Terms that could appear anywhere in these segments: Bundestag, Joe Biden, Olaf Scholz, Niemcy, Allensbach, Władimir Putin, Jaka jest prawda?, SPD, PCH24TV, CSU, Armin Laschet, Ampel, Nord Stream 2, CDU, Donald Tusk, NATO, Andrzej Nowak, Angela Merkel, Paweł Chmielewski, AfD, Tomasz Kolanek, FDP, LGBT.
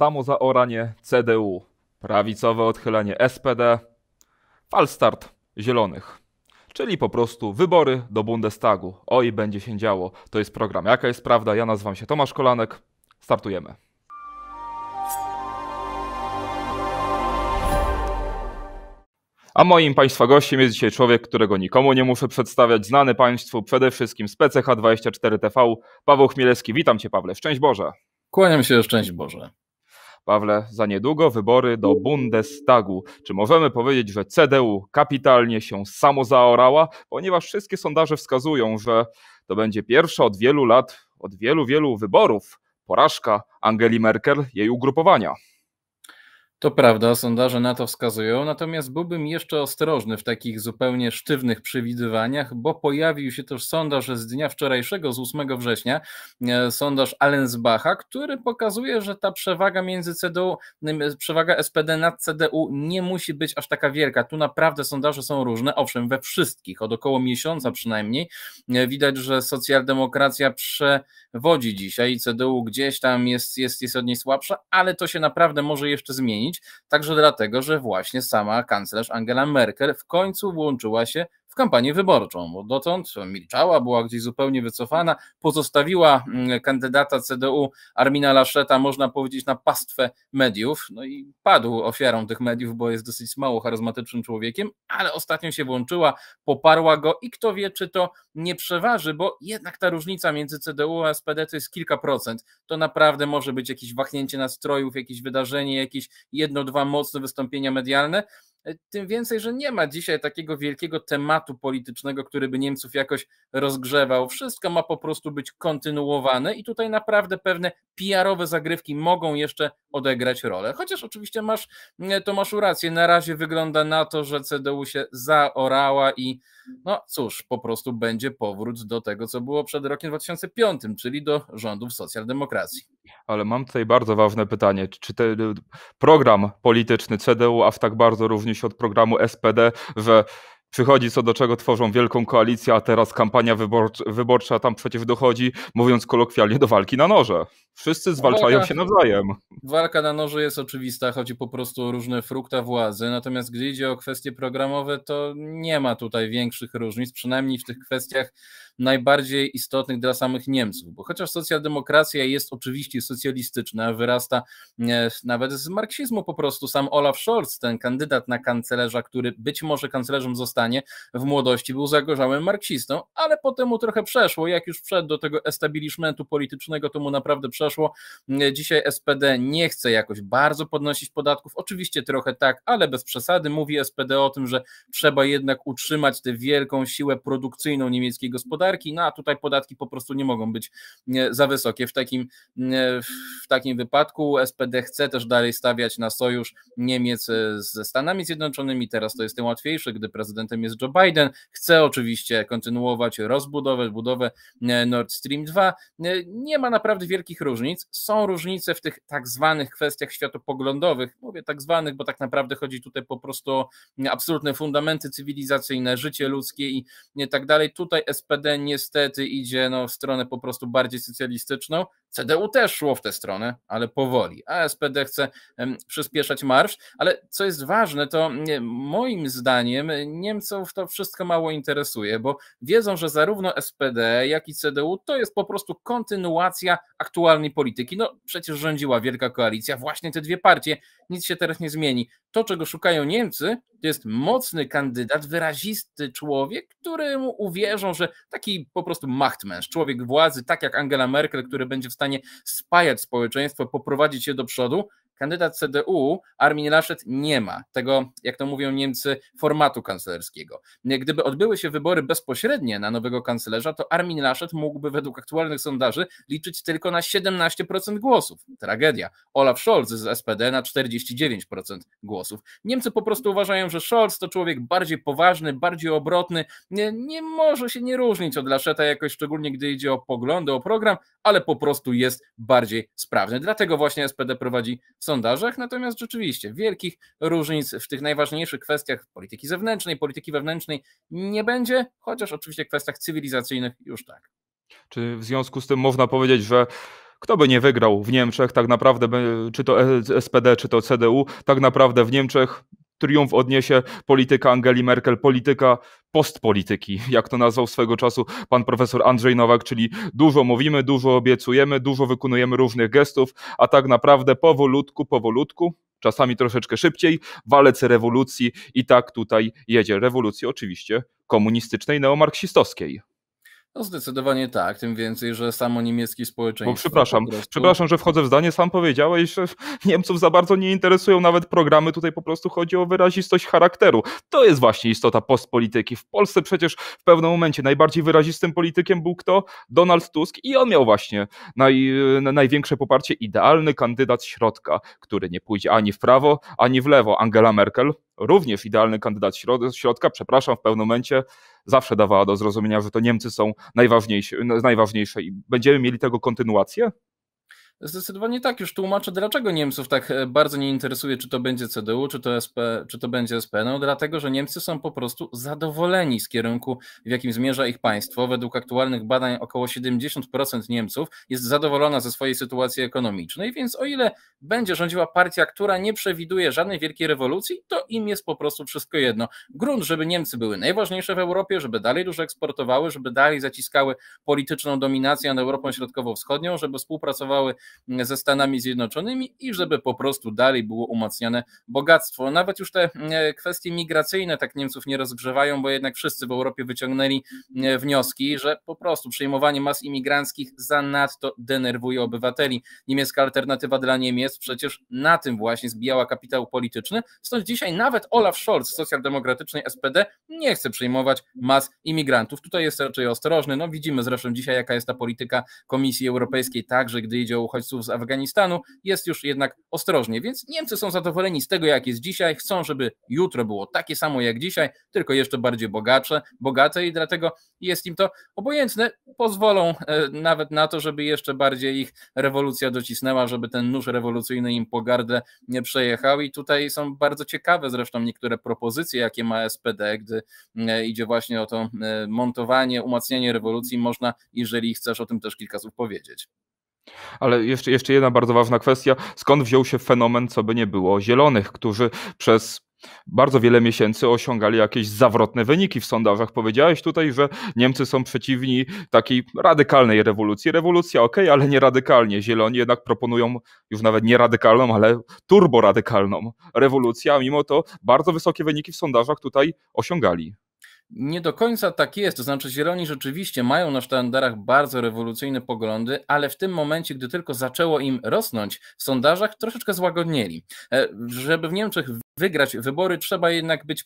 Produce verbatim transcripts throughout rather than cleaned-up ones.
samo zaoranie C D U, prawicowe odchylenie S P D, falstart Zielonych. Czyli po prostu wybory do Bundestagu. Oj, będzie się działo. To jest program Jaka jest prawda? Ja nazywam się Tomasz Kolanek. Startujemy. A moim Państwa gościem jest dzisiaj człowiek, którego nikomu nie muszę przedstawiać, znany Państwu przede wszystkim z P C H dwadzieścia cztery T V, Paweł Chmielewski. Witam Cię, Pawle. Szczęść Boże. Kłaniam się, szczęść Boże. Pawle, za niedługo wybory do Bundestagu. Czy możemy powiedzieć, że C D U kapitalnie się samozaorała? Ponieważ wszystkie sondaże wskazują, że to będzie pierwsza od wielu lat, od wielu, wielu wyborów porażka Angeli Merkel, jej ugrupowania. To prawda, sondaże na to wskazują, natomiast byłbym jeszcze ostrożny w takich zupełnie sztywnych przewidywaniach, bo pojawił się też sondaż z dnia wczorajszego, z ósmego września, sondaż Allensbacha, który pokazuje, że ta przewaga między C D U, przewaga S P D nad C D U nie musi być aż taka wielka. Tu naprawdę sondaże są różne, owszem, we wszystkich, od około miesiąca przynajmniej. Widać, że socjaldemokracja przewodzi dzisiaj, C D U gdzieś tam jest, jest, jest od niej słabsza, ale to się naprawdę może jeszcze zmienić. Także dlatego, że właśnie sama kanclerz Angela Merkel w końcu włączyła się w kampanię wyborczą, bo dotąd milczała, była gdzieś zupełnie wycofana, pozostawiła kandydata C D U Armina Lascheta, można powiedzieć, na pastwę mediów, no i padł ofiarą tych mediów, bo jest dosyć mało charyzmatycznym człowiekiem, ale ostatnio się włączyła, poparła go i kto wie, czy to nie przeważy, bo jednak ta różnica między C D U a S P D to jest kilka procent, to naprawdę może być jakieś wahnięcie nastrojów, jakieś wydarzenie, jakieś jedno, dwa mocne wystąpienia medialne. Tym więcej, że nie ma dzisiaj takiego wielkiego tematu politycznego, który by Niemców jakoś rozgrzewał. Wszystko ma po prostu być kontynuowane i tutaj naprawdę pewne P R owe zagrywki mogą jeszcze odegrać rolę. Chociaż oczywiście masz, Tomaszu, rację, na razie wygląda na to, że C D U się zaorała i no cóż, po prostu będzie powrót do tego, co było przed rokiem dwa tysiące piątym, czyli do rządów socjaldemokracji. Ale mam tutaj bardzo ważne pytanie. Czy ten program polityczny C D U aż tak bardzo różni się od programu S P D, że przychodzi co do czego, tworzą wielką koalicję, a teraz kampania wyborcza, wyborcza tam przecież dochodzi, mówiąc kolokwialnie, do walki na noże. Wszyscy zwalczają walka, się nawzajem. Walka na noże jest oczywista, chodzi po prostu o różne frukta władzy, natomiast gdy idzie o kwestie programowe, to nie ma tutaj większych różnic, przynajmniej w tych kwestiach najbardziej istotnych dla samych Niemców, bo chociaż socjaldemokracja jest oczywiście socjalistyczna, wyrasta nawet z marksizmu po prostu, sam Olaf Scholz, ten kandydat na kanclerza, który być może kanclerzem został, w młodości był zagorzałym marksistą, ale potem mu trochę przeszło, jak już wszedł do tego establishmentu politycznego, to mu naprawdę przeszło. Dzisiaj S P D nie chce jakoś bardzo podnosić podatków, oczywiście trochę tak, ale bez przesady. Mówi S P D o tym, że trzeba jednak utrzymać tę wielką siłę produkcyjną niemieckiej gospodarki, no a tutaj podatki po prostu nie mogą być za wysokie. W takim, w takim wypadku S P D chce też dalej stawiać na sojusz Niemiec ze Stanami Zjednoczonymi, teraz to jest tym łatwiejsze, gdy prezydent jest Joe Biden, chce oczywiście kontynuować rozbudowę, budowę Nord Stream dwa. Nie ma naprawdę wielkich różnic. Są różnice w tych tak zwanych kwestiach światopoglądowych. Mówię tak zwanych, bo tak naprawdę chodzi tutaj po prostu o absolutne fundamenty cywilizacyjne, życie ludzkie i tak dalej. Tutaj S P D niestety idzie no, w stronę po prostu bardziej socjalistyczną. C D U też szło w tę stronę, ale powoli, a S P D chce przyspieszać marsz, ale co jest ważne, to moim zdaniem Niemców to wszystko mało interesuje, bo wiedzą, że zarówno S P D, jak i C D U to jest po prostu kontynuacja aktualnej polityki. No przecież rządziła wielka koalicja, właśnie te dwie partie, nic się teraz nie zmieni. To, czego szukają Niemcy, to jest mocny kandydat, wyrazisty człowiek, któremu uwierzą, że taki po prostu machtmensch, człowiek władzy, tak jak Angela Merkel, który będzie w stanie spajać społeczeństwo, poprowadzić je do przodu. Kandydat C D U, Armin Laschet, nie ma tego, jak to mówią Niemcy, formatu kanclerskiego. Gdyby odbyły się wybory bezpośrednie na nowego kanclerza, to Armin Laschet mógłby według aktualnych sondaży liczyć tylko na siedemnaście procent głosów. Tragedia. Olaf Scholz z S P D na czterdzieści dziewięć procent głosów. Niemcy po prostu uważają, że Scholz to człowiek bardziej poważny, bardziej obrotny. Nie, nie może się nie różnić od Lascheta jakoś, szczególnie gdy idzie o poglądy, o program, ale po prostu jest bardziej sprawny. Dlatego właśnie S P D prowadzi sondażach, natomiast rzeczywiście wielkich różnic w tych najważniejszych kwestiach polityki zewnętrznej, polityki wewnętrznej nie będzie, chociaż oczywiście w kwestiach cywilizacyjnych już tak. Czy w związku z tym można powiedzieć, że Kto by nie wygrał w Niemczech, tak naprawdę, czy to S P D, czy to C D U, tak naprawdę w Niemczech triumf odniesie polityka Angeli Merkel, polityka postpolityki, jak to nazwał swego czasu pan profesor Andrzej Nowak, czyli dużo mówimy, dużo obiecujemy, dużo wykonujemy różnych gestów, a tak naprawdę powolutku, powolutku, czasami troszeczkę szybciej, walec rewolucji i tak tutaj jedzie. Rewolucji oczywiście komunistycznej, neomarksistowskiej. No zdecydowanie tak, tym więcej, że samo niemieckie społeczeństwo... Bo przepraszam, prostu... przepraszam, że wchodzę w zdanie, sam powiedziałeś, że Niemców za bardzo nie interesują nawet programy, tutaj po prostu chodzi o wyrazistość charakteru. To jest właśnie istota postpolityki. W Polsce przecież w pewnym momencie najbardziej wyrazistym politykiem był kto? Donald Tusk i on miał właśnie naj, największe poparcie, idealny kandydat środka, który nie pójdzie ani w prawo, ani w lewo. Angela Merkel, również idealny kandydat środka, przepraszam, w pewnym momencie zawsze dawała do zrozumienia, że to Niemcy są najważniejsze, najważniejsze i będziemy mieli tego kontynuację? Zdecydowanie tak, już tłumaczę, dlaczego Niemców tak bardzo nie interesuje, czy to będzie C D U, czy to S P, czy to będzie S P. No dlatego, że Niemcy są po prostu zadowoleni z kierunku, w jakim zmierza ich państwo. Według aktualnych badań około siedemdziesiąt procent Niemców jest zadowolona ze swojej sytuacji ekonomicznej, więc o ile będzie rządziła partia, która nie przewiduje żadnej wielkiej rewolucji, to im jest po prostu wszystko jedno. Grunt, żeby Niemcy były najważniejsze w Europie, żeby dalej dużo eksportowały, żeby dalej zaciskały polityczną dominację nad Europą Środkowo-Wschodnią, żeby współpracowały ze Stanami Zjednoczonymi i żeby po prostu dalej było umacniane bogactwo. Nawet już te kwestie migracyjne tak Niemców nie rozgrzewają, bo jednak wszyscy w Europie wyciągnęli wnioski, że po prostu przyjmowanie mas imigranckich zanadto denerwuje obywateli. Niemiecka Alternatywa dla Niemiec przecież na tym właśnie zbijała kapitał polityczny, stąd dzisiaj nawet Olaf Scholz z socjaldemokratycznej S P D nie chce przyjmować mas imigrantów. Tutaj jest raczej ostrożny. No widzimy zresztą dzisiaj, jaka jest ta polityka Komisji Europejskiej, także gdy idzie o uchodźców z Afganistanu, jest już jednak ostrożnie, więc Niemcy są zadowoleni z tego, jak jest dzisiaj, chcą, żeby jutro było takie samo jak dzisiaj, tylko jeszcze bardziej bogatsze, bogate i dlatego jest im to obojętne, pozwolą nawet na to, żeby jeszcze bardziej ich rewolucja docisnęła, żeby ten nóż rewolucyjny im po gardle nie przejechał i tutaj są bardzo ciekawe zresztą niektóre propozycje, jakie ma S P D, gdy idzie właśnie o to montowanie, umacnianie rewolucji, można, jeżeli chcesz, o tym też kilka słów powiedzieć. Ale jeszcze, jeszcze jedna bardzo ważna kwestia, skąd wziął się fenomen, co by nie było, zielonych, którzy przez bardzo wiele miesięcy osiągali jakieś zawrotne wyniki w sondażach. Powiedziałeś tutaj, że Niemcy są przeciwni takiej radykalnej rewolucji. Rewolucja okej, okay, ale nie radykalnie. Zieloni jednak proponują już nawet nie radykalną, ale turboradykalną rewolucję, a mimo to bardzo wysokie wyniki w sondażach tutaj osiągali. Nie do końca tak jest, to znaczy zieloni rzeczywiście mają na sztandarach bardzo rewolucyjne poglądy, ale w tym momencie, gdy tylko zaczęło im rosnąć w sondażach, troszeczkę złagodnieli. Żeby w Niemczech wygrać wybory, trzeba jednak być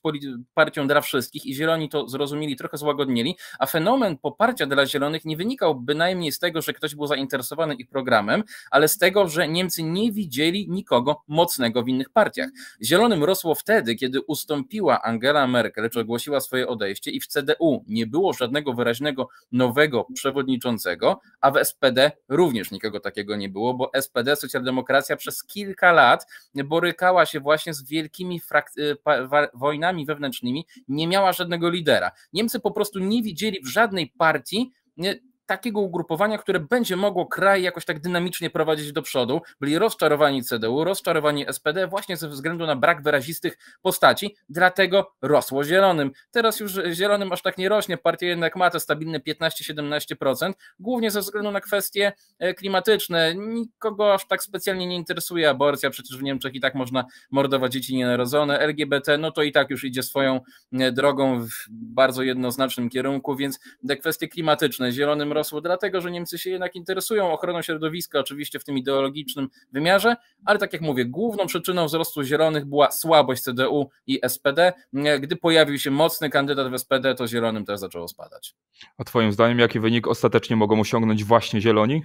partią dla wszystkich i zieloni to zrozumieli, trochę złagodnieli, a fenomen poparcia dla zielonych nie wynikał bynajmniej z tego, że ktoś był zainteresowany ich programem, ale z tego, że Niemcy nie widzieli nikogo mocnego w innych partiach. Zielonym rosło wtedy, kiedy ustąpiła Angela Merkel, czy ogłosiła swoje odejście i w C D U nie było żadnego wyraźnego nowego przewodniczącego, a w S P D również nikogo takiego nie było, bo S P D, socjaldemokracja, przez kilka lat borykała się właśnie z wielkimi wojnami wewnętrznymi, nie miała żadnego lidera. Niemcy po prostu nie widzieli w żadnej partii nie, takiego ugrupowania, które będzie mogło kraj jakoś tak dynamicznie prowadzić do przodu. Byli rozczarowani C D U, rozczarowani S P D właśnie ze względu na brak wyrazistych postaci, dlatego rosło zielonym. Teraz już zielonym aż tak nie rośnie, partia jednak ma te stabilne piętnaście do siedemnastu procent, głównie ze względu na kwestie klimatyczne. Nikogo aż tak specjalnie nie interesuje aborcja, przecież w Niemczech i tak można mordować dzieci nienarodzone, L G B T, no to i tak już idzie swoją drogą w bardzo jednoznacznym kierunku, więc te kwestie klimatyczne zielonym rosło dlatego, że Niemcy się jednak interesują ochroną środowiska, oczywiście w tym ideologicznym wymiarze, ale tak jak mówię, główną przyczyną wzrostu zielonych była słabość C D U i S P D. Gdy pojawił się mocny kandydat w S P D, to zielonym też zaczęło spadać. A twoim zdaniem jaki wynik ostatecznie mogą osiągnąć właśnie zieloni?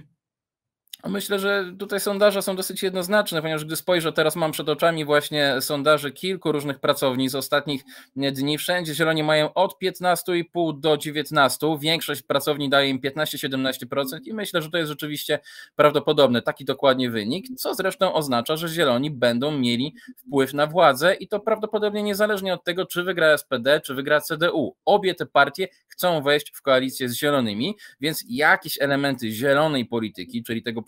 Myślę, że tutaj sondaże są dosyć jednoznaczne, ponieważ gdy spojrzę, teraz mam przed oczami właśnie sondaże kilku różnych pracowni z ostatnich dni, wszędzie zieloni mają od piętnastu i pół do dziewiętnastu, większość pracowni daje im piętnaście do siedemnastu procent i myślę, że to jest rzeczywiście prawdopodobne, taki dokładnie wynik, co zresztą oznacza, że zieloni będą mieli wpływ na władzę i to prawdopodobnie niezależnie od tego, czy wygra S P D, czy wygra C D U. Obie te partie chcą wejść w koalicję z zielonymi, więc jakieś elementy zielonej polityki, czyli tego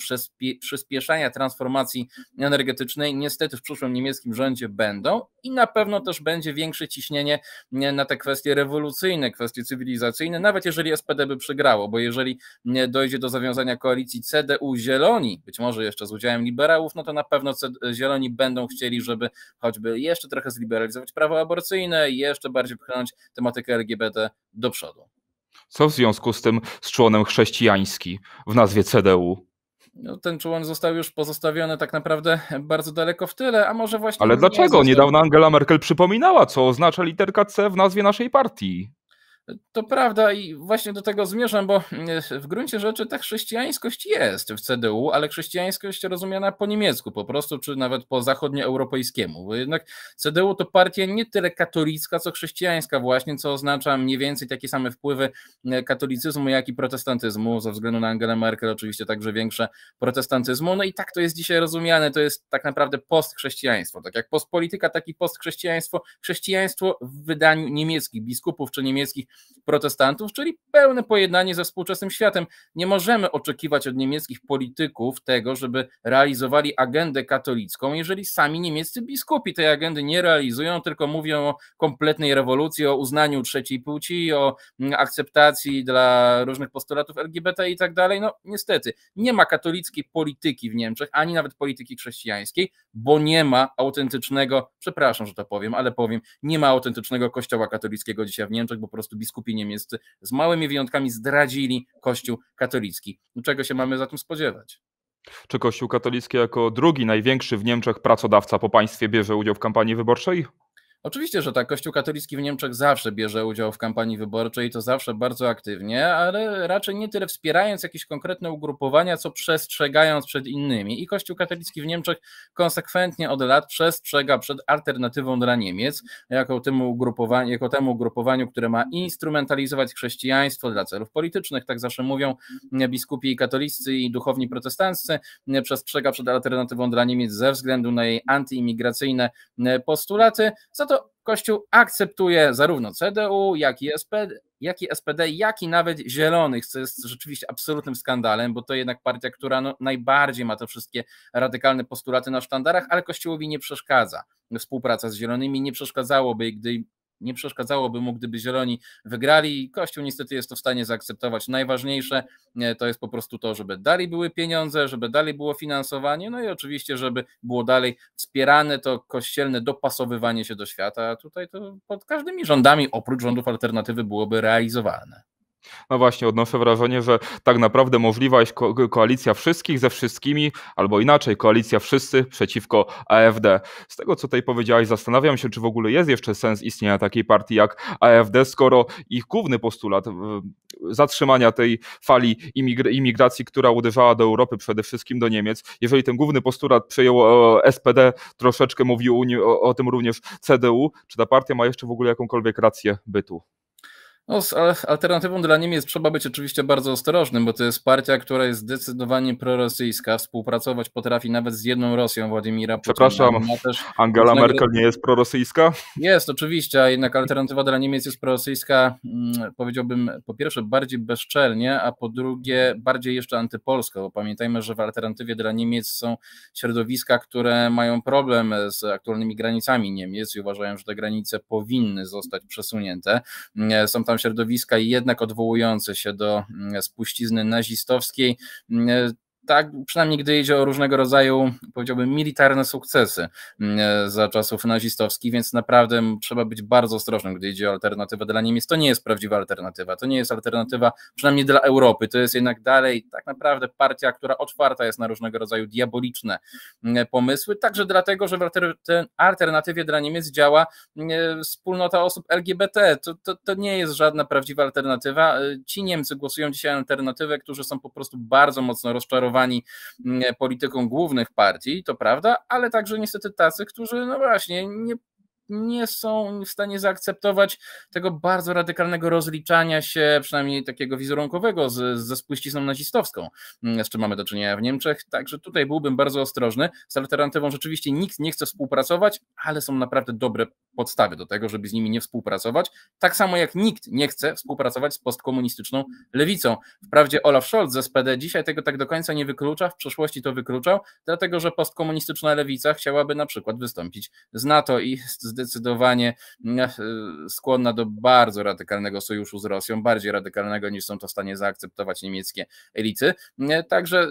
przyspieszania transformacji energetycznej niestety w przyszłym niemieckim rządzie będą i na pewno też będzie większe ciśnienie na te kwestie rewolucyjne, kwestie cywilizacyjne, nawet jeżeli S P D by przegrało, bo jeżeli dojdzie do zawiązania koalicji C D U-Zieloni, być może jeszcze z udziałem liberałów, no to na pewno Zieloni będą chcieli, żeby choćby jeszcze trochę zliberalizować prawo aborcyjne i jeszcze bardziej pchnąć tematykę L G B T do przodu. Co w związku z tym z członem chrześcijański w nazwie C D U? No, ten człon został już pozostawiony tak naprawdę bardzo daleko w tyle, a może właśnie... Ale dlaczego? Został... Niedawno Angela Merkel przypominała, co oznacza literka C w nazwie naszej partii. To prawda i właśnie do tego zmierzam, bo w gruncie rzeczy ta chrześcijańskość jest w C D U, ale chrześcijańskość rozumiana po niemiecku po prostu, czy nawet po zachodnioeuropejskiemu, bo jednak C D U to partia nie tyle katolicka, co chrześcijańska właśnie, co oznacza mniej więcej takie same wpływy katolicyzmu, jak i protestantyzmu, ze względu na Angelę Merkel oczywiście także większe protestantyzmu, no i tak to jest dzisiaj rozumiane, to jest tak naprawdę postchrześcijaństwo, tak jak postpolityka, tak i postchrześcijaństwo, chrześcijaństwo w wydaniu niemieckich biskupów, czy niemieckich protestantów, czyli pełne pojednanie ze współczesnym światem. Nie możemy oczekiwać od niemieckich polityków tego, żeby realizowali agendę katolicką, jeżeli sami niemieccy biskupi tej agendy nie realizują, tylko mówią o kompletnej rewolucji, o uznaniu trzeciej płci, o akceptacji dla różnych postulatów L G B T i tak dalej. No niestety, nie ma katolickiej polityki w Niemczech, ani nawet polityki chrześcijańskiej, bo nie ma autentycznego, przepraszam, że to powiem, ale powiem, nie ma autentycznego kościoła katolickiego dzisiaj w Niemczech, bo po prostu biskupi niemieccy z małymi wyjątkami zdradzili Kościół katolicki. Czego się mamy za tym spodziewać? Czy Kościół katolicki jako drugi największy w Niemczech pracodawca po państwie bierze udział w kampanii wyborczej? Oczywiście, że tak, Kościół katolicki w Niemczech zawsze bierze udział w kampanii wyborczej, to zawsze bardzo aktywnie, ale raczej nie tyle wspierając jakieś konkretne ugrupowania, co przestrzegając przed innymi. I Kościół katolicki w Niemczech konsekwentnie od lat przestrzega przed alternatywą dla Niemiec, jako temu ugrupowaniu, jako temu ugrupowaniu, które ma instrumentalizować chrześcijaństwo dla celów politycznych, tak zawsze mówią biskupi i katoliccy i duchowni protestanccy, przestrzega przed alternatywą dla Niemiec ze względu na jej antyimigracyjne postulaty, za to Kościół akceptuje zarówno C D U, jak i S P D, jak i S P D, jak i nawet Zielonych, co jest rzeczywiście absolutnym skandalem, bo to jednak partia, która no najbardziej ma te wszystkie radykalne postulaty na sztandarach, ale Kościołowi nie przeszkadza. Współpraca z Zielonymi nie przeszkadzałoby, gdy... Nie przeszkadzałoby mu, gdyby Zieloni wygrali. Kościół niestety jest to w stanie zaakceptować. Najważniejsze to jest po prostu to, żeby dalej były pieniądze, żeby dalej było finansowanie, no i oczywiście, żeby było dalej wspierane to kościelne dopasowywanie się do świata, a tutaj to pod każdymi rządami, oprócz rządów alternatywy, byłoby realizowane. No właśnie, odnoszę wrażenie, że tak naprawdę możliwa jest ko koalicja wszystkich ze wszystkimi, albo inaczej, koalicja wszyscy przeciwko A F D. Z tego, co tutaj powiedziałeś, zastanawiam się, czy w ogóle jest jeszcze sens istnienia takiej partii jak A F D, skoro ich główny postulat zatrzymania tej fali imigracji, która uderzała do Europy, przede wszystkim do Niemiec, jeżeli ten główny postulat przyjęło S P D, troszeczkę mówił o, o tym również C D U, czy ta partia ma jeszcze w ogóle jakąkolwiek rację bytu? No, z alternatywą dla Niemiec trzeba być oczywiście bardzo ostrożnym, bo to jest partia, która jest zdecydowanie prorosyjska, współpracować potrafi nawet z jedną Rosją Władimira Putina. Przepraszam, też Angela Merkel nie jest prorosyjska? Jest, oczywiście, a jednak alternatywa dla Niemiec jest prorosyjska, powiedziałbym po pierwsze bardziej bezczelnie, a po drugie bardziej jeszcze antypolsko, bo pamiętajmy, że w alternatywie dla Niemiec są środowiska, które mają problem z aktualnymi granicami Niemiec i uważają, że te granice powinny zostać przesunięte. Są tam środowiska jednak odwołujące się do spuścizny nazistowskiej, tak przynajmniej gdy idzie o różnego rodzaju, powiedziałbym, militarne sukcesy za czasów nazistowskich, więc naprawdę trzeba być bardzo ostrożnym, gdy idzie o alternatywę dla Niemiec. To nie jest prawdziwa alternatywa, to nie jest alternatywa przynajmniej dla Europy, to jest jednak dalej tak naprawdę partia, która otwarta jest na różnego rodzaju diaboliczne pomysły, także dlatego, że w alternatywie dla Niemiec działa wspólnota osób L G B T, to, to, to nie jest żadna prawdziwa alternatywa. Ci Niemcy głosują dzisiaj na alternatywę, którzy są po prostu bardzo mocno rozczarowani polityką głównych partii, to prawda, ale także niestety tacy, którzy no właśnie nie, nie są w stanie zaakceptować tego bardzo radykalnego rozliczania się, przynajmniej takiego wizerunkowego, z, ze spuścizną nazistowską, z czym mamy do czynienia w Niemczech, także tutaj byłbym bardzo ostrożny. Z alternatywą rzeczywiście nikt nie chce współpracować, ale są naprawdę dobre podstawy do tego, żeby z nimi nie współpracować, tak samo jak nikt nie chce współpracować z postkomunistyczną lewicą. Wprawdzie Olaf Scholz z S P D dzisiaj tego tak do końca nie wyklucza, w przeszłości to wykluczał, dlatego że postkomunistyczna lewica chciałaby na przykład wystąpić z NATO i zdecydowanie skłonna do bardzo radykalnego sojuszu z Rosją, bardziej radykalnego niż są to w stanie zaakceptować niemieckie elity. Także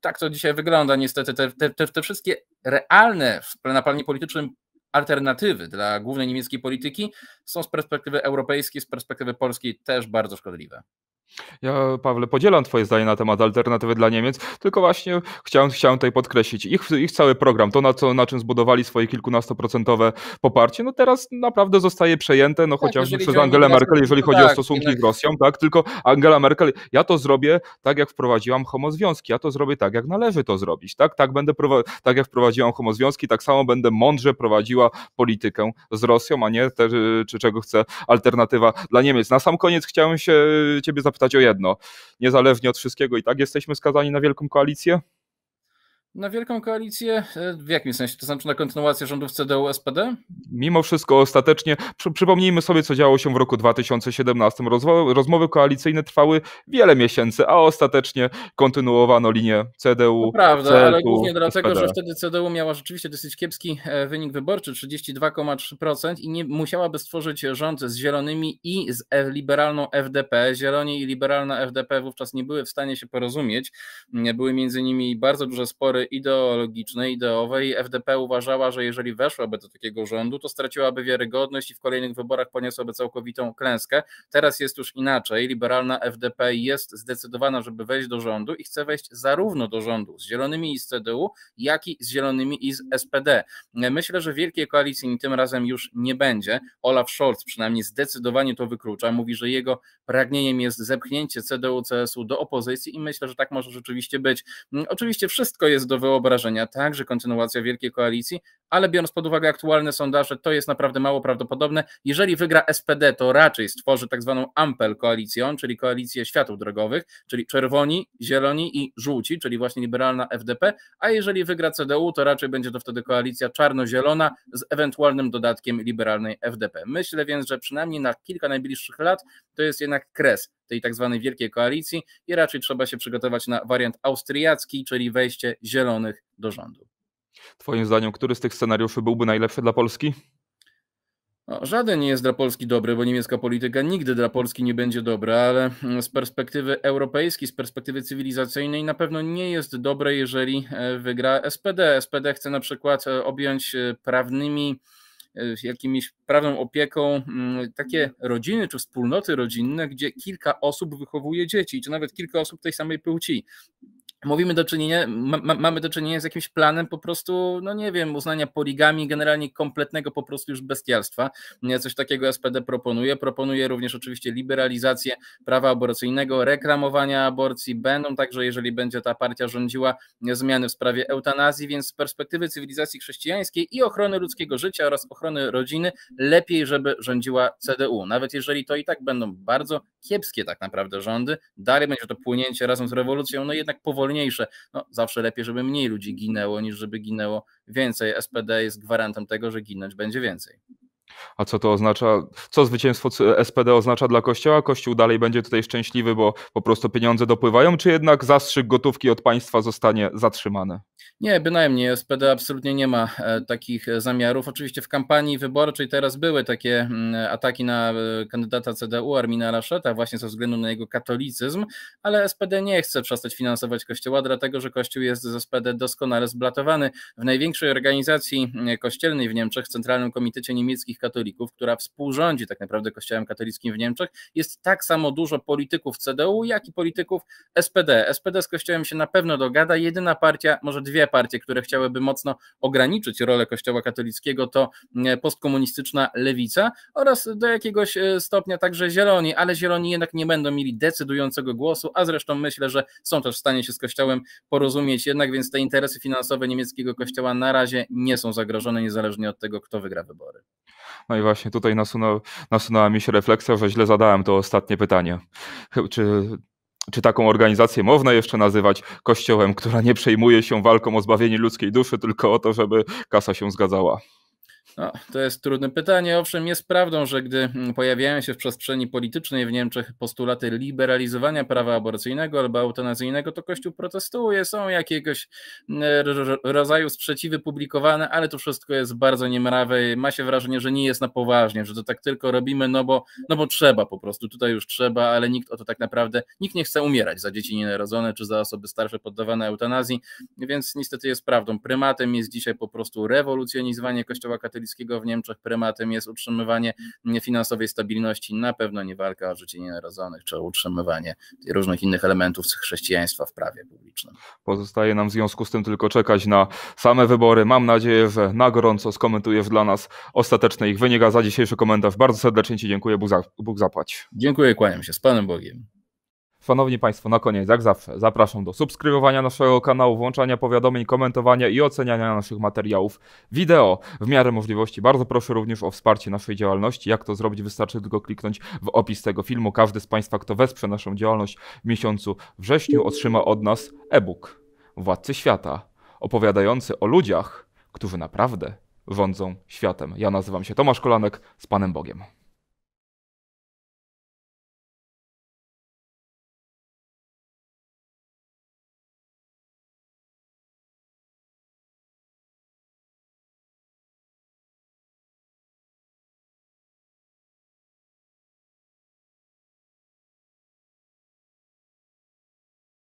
tak to dzisiaj wygląda. Niestety te, te, te wszystkie realne na planie politycznym alternatywy dla głównej niemieckiej polityki są z perspektywy europejskiej, z perspektywy polskiej też bardzo szkodliwe. Ja, Pawle, podzielam twoje zdanie na temat alternatywy dla Niemiec, tylko właśnie chciałem, chciałem tutaj podkreślić ich, ich cały program, to na, co, na czym zbudowali swoje kilkunastoprocentowe poparcie, no teraz naprawdę zostaje przejęte, no tak, chociażby przez Angelę Merkel, jeżeli chodzi tak, o stosunki tak. z Rosją, tak, tylko Angela Merkel, ja to zrobię tak, jak wprowadziłam homozwiązki, ja to zrobię tak, jak należy to zrobić, tak, tak będę tak jak wprowadziłam homozwiązki, tak samo będę mądrze prowadziła politykę z Rosją, a nie te, czy czego chce alternatywa dla Niemiec. Na sam koniec chciałem się ciebie zapytać o jedno. Niezależnie od wszystkiego i tak jesteśmy skazani na wielką koalicję? Na wielką koalicję? W jakim sensie? To znaczy na kontynuację rządów C D U S P D? Mimo wszystko ostatecznie. Przy, przypomnijmy sobie, co działo się w roku dwa tysiące siedemnastym. Rozwo, rozmowy koalicyjne trwały wiele miesięcy, a ostatecznie kontynuowano linię C D U. To prawda, C D U, ale głównie S P D. Dlatego, że wtedy C D U miała rzeczywiście dosyć kiepski wynik wyborczy, trzydzieści dwa przecinek trzy procent i nie musiałaby stworzyć rząd z Zielonymi i z liberalną F D P. Zieloni i liberalna F D P wówczas nie były w stanie się porozumieć. Były między nimi bardzo duże spory ideologicznej, ideowej. F D P uważała, że jeżeli weszłaby do takiego rządu, to straciłaby wiarygodność i w kolejnych wyborach poniosłaby całkowitą klęskę. Teraz jest już inaczej. Liberalna F D P jest zdecydowana, żeby wejść do rządu i chce wejść zarówno do rządu z Zielonymi i z C D U, jak i z Zielonymi i z S P D. Myślę, że wielkiej koalicji tym razem już nie będzie. Olaf Scholz przynajmniej zdecydowanie to wyklucza. Mówi, że jego pragnieniem jest zepchnięcie C D U C S U do opozycji i myślę, że tak może rzeczywiście być. Oczywiście wszystko jest do wyobrażenia, także kontynuacja wielkiej koalicji, ale biorąc pod uwagę aktualne sondaże, to jest naprawdę mało prawdopodobne. Jeżeli wygra S P D, to raczej stworzy tak zwaną Ampel koalicją, czyli koalicję świateł drogowych, czyli czerwoni, zieloni i żółci, czyli właśnie liberalna F D P, a jeżeli wygra C D U, to raczej będzie to wtedy koalicja czarno-zielona z ewentualnym dodatkiem liberalnej F D P. Myślę więc, że przynajmniej na kilka najbliższych lat to jest jednak kres tej tak zwanej wielkiej koalicji i raczej trzeba się przygotować na wariant austriacki, czyli wejście zielonych do rządu. Twoim zdaniem, który z tych scenariuszy byłby najlepszy dla Polski? No, żaden nie jest dla Polski dobry, bo niemiecka polityka nigdy dla Polski nie będzie dobra, ale z perspektywy europejskiej, z perspektywy cywilizacyjnej na pewno nie jest dobre, jeżeli wygra S P D. S P D chce na przykład objąć prawnymi jakimiś prawną opieką takie rodziny czy wspólnoty rodzinne, gdzie kilka osób wychowuje dzieci, czy nawet kilka osób tej samej płci. Mówimy do czynienia, ma, mamy do czynienia z jakimś planem po prostu, no nie wiem, uznania poligami, generalnie kompletnego po prostu już bestialstwa. Coś takiego S P D proponuje. Proponuje również oczywiście liberalizację prawa aborcyjnego, reklamowania aborcji. Będą także, jeżeli będzie ta partia rządziła, zmiany w sprawie eutanazji, więc z perspektywy cywilizacji chrześcijańskiej i ochrony ludzkiego życia oraz ochrony rodziny lepiej, żeby rządziła C D U. Nawet jeżeli to i tak będą bardzo kiepskie tak naprawdę rządy, dalej będzie to płynięcie razem z rewolucją, no jednak powolnie. No, zawsze lepiej, żeby mniej ludzi ginęło, niż żeby ginęło więcej. S P D jest gwarantem tego, że ginąć będzie więcej. A co to oznacza? Co zwycięstwo S P D oznacza dla Kościoła? Kościół dalej będzie tutaj szczęśliwy, bo po prostu pieniądze dopływają, czy jednak zastrzyk gotówki od państwa zostanie zatrzymany? Nie, bynajmniej. S P D absolutnie nie ma takich zamiarów. Oczywiście w kampanii wyborczej teraz były takie ataki na kandydata C D U, Armina Lascheta, właśnie ze względu na jego katolicyzm, ale S P D nie chce przestać finansować Kościoła, dlatego że Kościół jest z S P D doskonale zblatowany. W największej organizacji kościelnej w Niemczech, w Centralnym Komitecie Niemieckich Katolików, która współrządzi tak naprawdę Kościołem katolickim w Niemczech, jest tak samo dużo polityków C D U, jak i polityków S P D. S P D z Kościołem się na pewno dogada. Jedyna partia, może dwie partie, które chciałyby mocno ograniczyć rolę Kościoła katolickiego, to postkomunistyczna lewica oraz do jakiegoś stopnia także zieloni, ale zieloni jednak nie będą mieli decydującego głosu, a zresztą myślę, że są też w stanie się z Kościołem porozumieć jednak, więc te interesy finansowe niemieckiego Kościoła na razie nie są zagrożone, niezależnie od tego, kto wygra wybory. No i właśnie tutaj nasunęła, nasunęła mi się refleksja, że źle zadałem to ostatnie pytanie. Czy, czy taką organizację można jeszcze nazywać kościołem, która nie przejmuje się walką o zbawienie ludzkiej duszy, tylko o to, żeby kasa się zgadzała? No, to jest trudne pytanie. Owszem, jest prawdą, że gdy pojawiają się w przestrzeni politycznej w Niemczech postulaty liberalizowania prawa aborcyjnego albo eutanazyjnego, to Kościół protestuje, są jakiegoś rodzaju sprzeciwy publikowane, ale to wszystko jest bardzo niemrawe i ma się wrażenie, że nie jest na poważnie, że to tak tylko robimy, no bo, no bo trzeba po prostu, tutaj już trzeba, ale nikt o to tak naprawdę, nikt nie chce umierać za dzieci nienarodzone czy za osoby starsze poddawane eutanazji, więc niestety jest prawdą. Prymatem jest dzisiaj po prostu rewolucjonizowanie Kościoła katolickiego w Niemczech, prymatem jest utrzymywanie finansowej stabilności, na pewno nie walka o życie nienarodzonych, czy utrzymywanie różnych innych elementów chrześcijaństwa w prawie publicznym. Pozostaje nam w związku z tym tylko czekać na same wybory. Mam nadzieję, że na gorąco skomentujesz dla nas ostateczny ich wynik. A za dzisiejszy komentarz bardzo serdecznie Ci dziękuję, Bóg zapłać. Dziękuję, kłaniam się, z Panem Bogiem. Szanowni Państwo, na koniec, jak zawsze, zapraszam do subskrybowania naszego kanału, włączania powiadomień, komentowania i oceniania naszych materiałów wideo. W miarę możliwości bardzo proszę również o wsparcie naszej działalności. Jak to zrobić? Wystarczy tylko kliknąć w opis tego filmu. Każdy z Państwa, kto wesprze naszą działalność w miesiącu wrześniu, otrzyma od nas e-book Władcy Świata, opowiadający o ludziach, którzy naprawdę rządzą światem. Ja nazywam się Tomasz Kolanek, z Panem Bogiem.